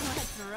First blood.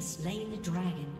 Slain the dragon.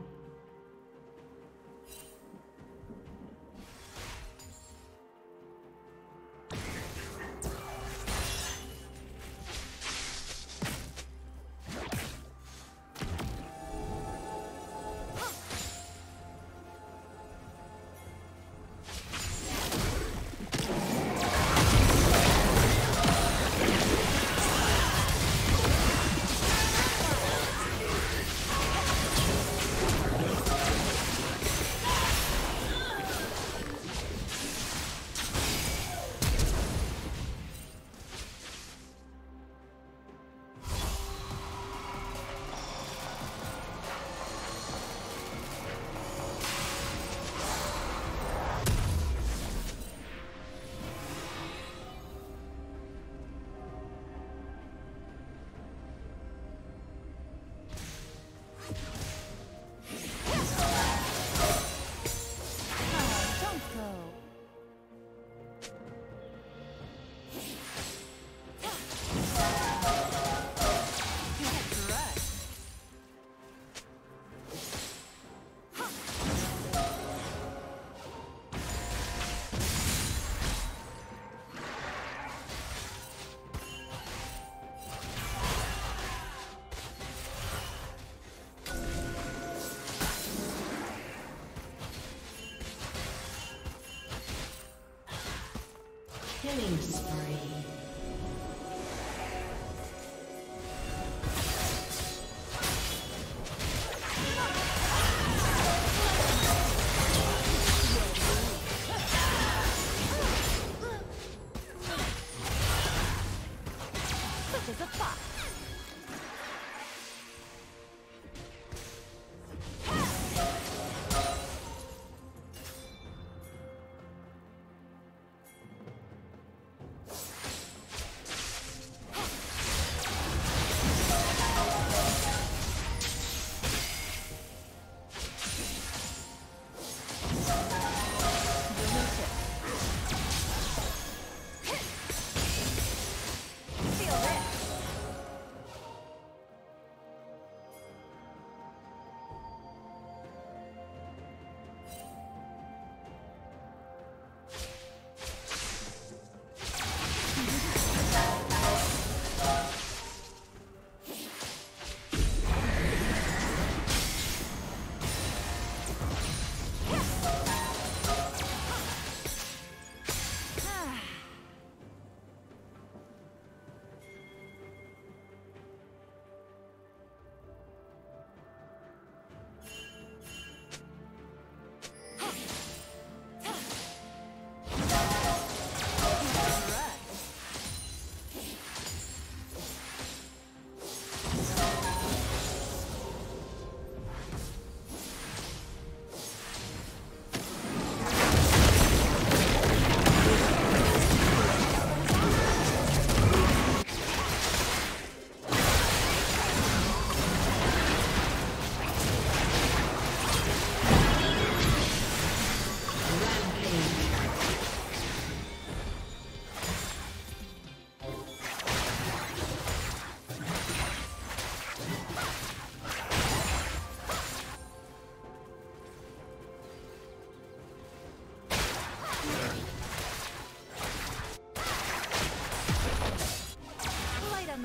Killing spree.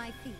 my feet.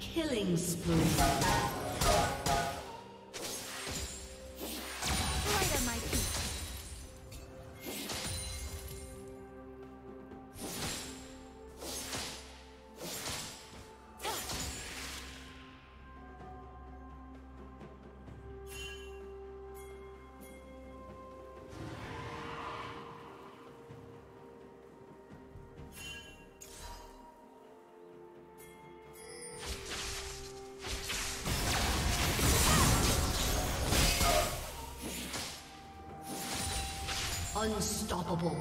Killing spree. Right on my feet. Unstoppable.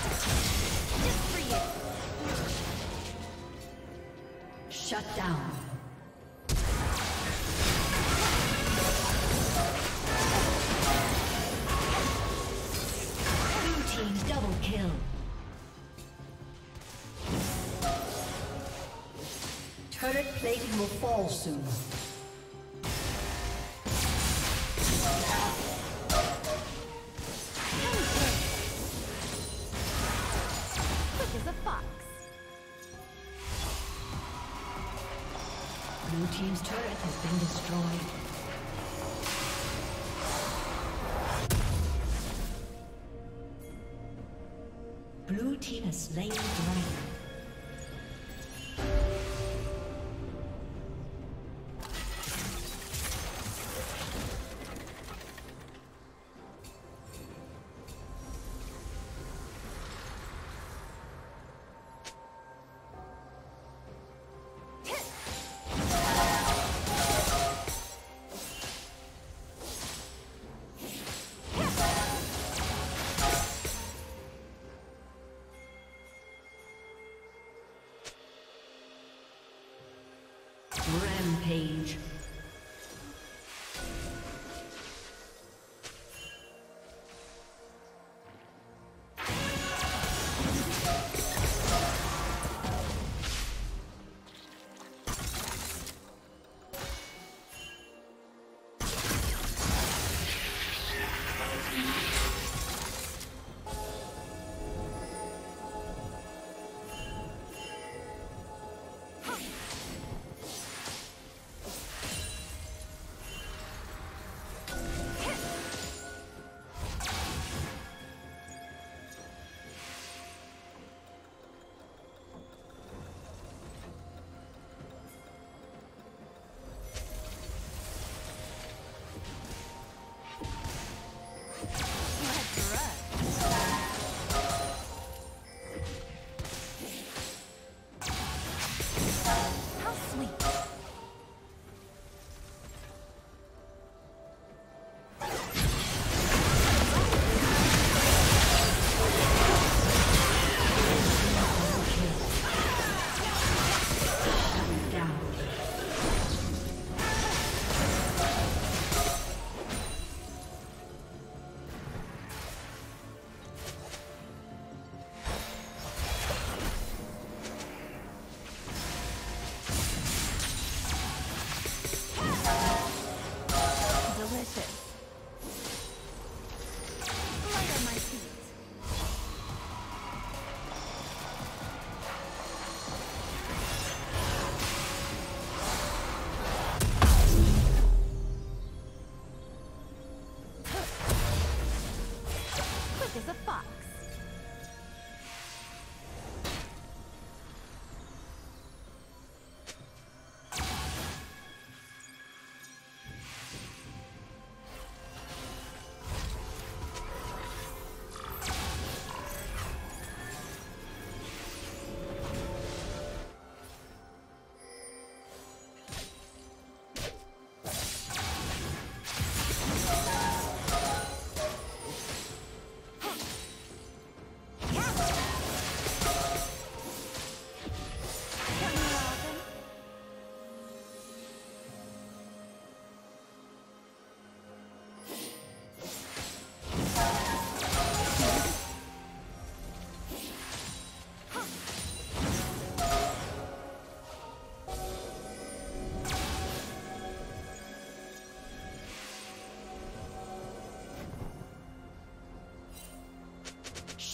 Just for you. Shut down. Blue team double kill. Turret plating will fall soon. Blue team's turret has been destroyed. Blue team has slain the dragon. Rampage.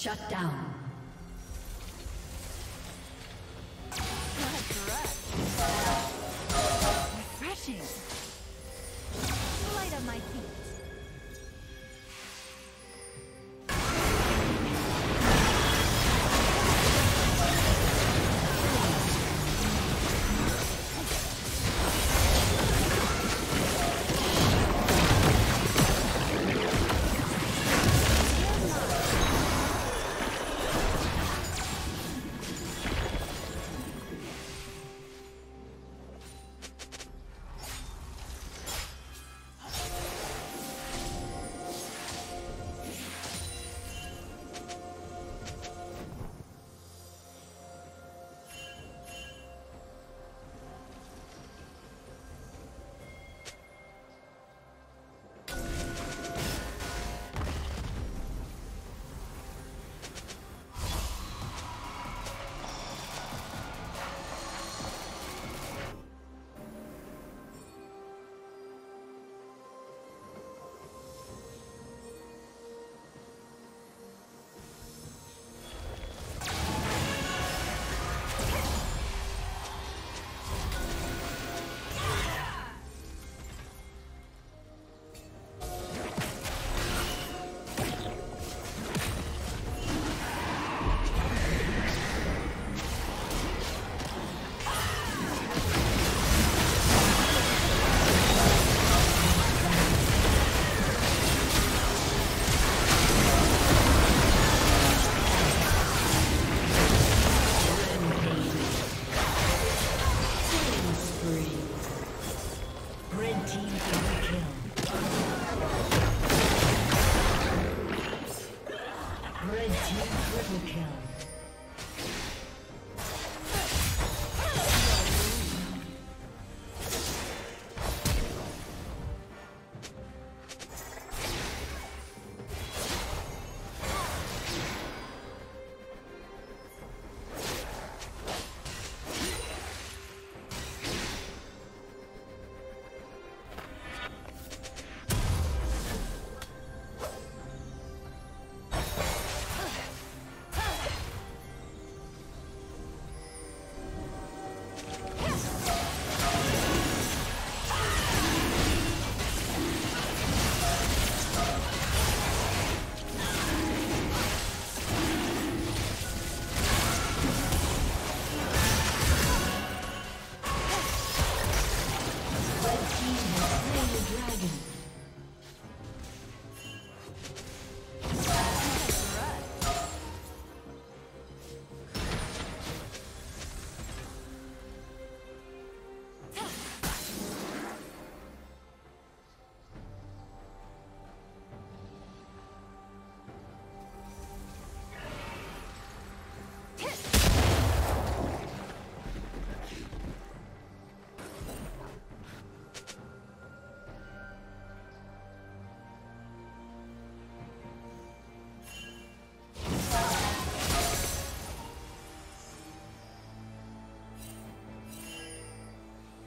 Shut down. Refreshing. Light on my feet.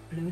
Blue